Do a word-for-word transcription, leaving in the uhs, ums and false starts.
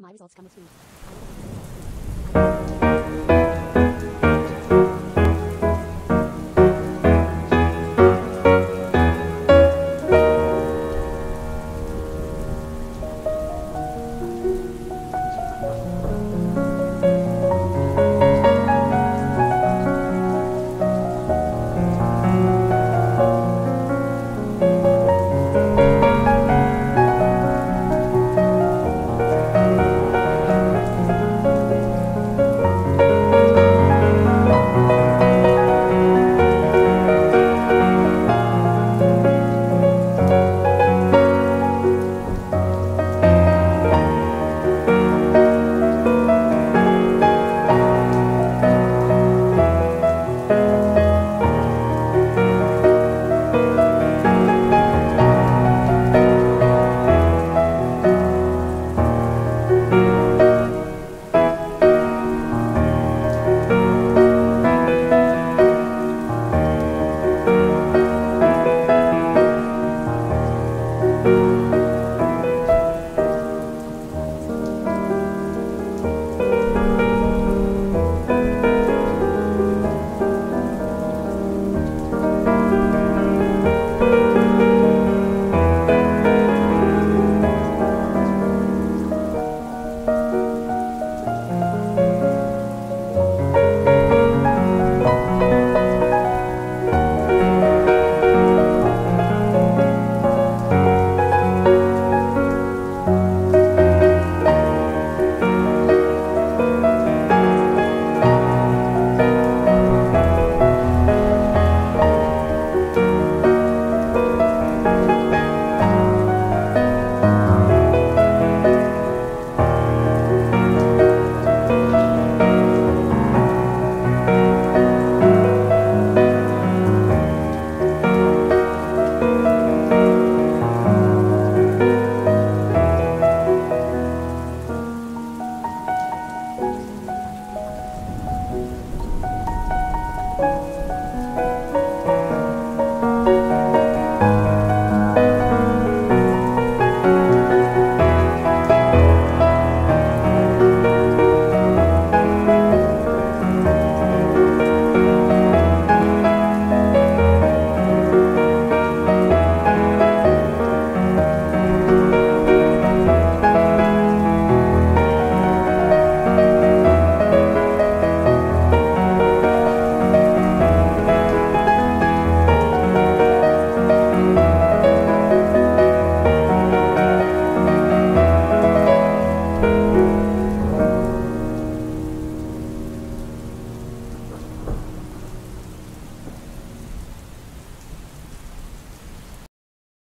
My results come with food. Thank you.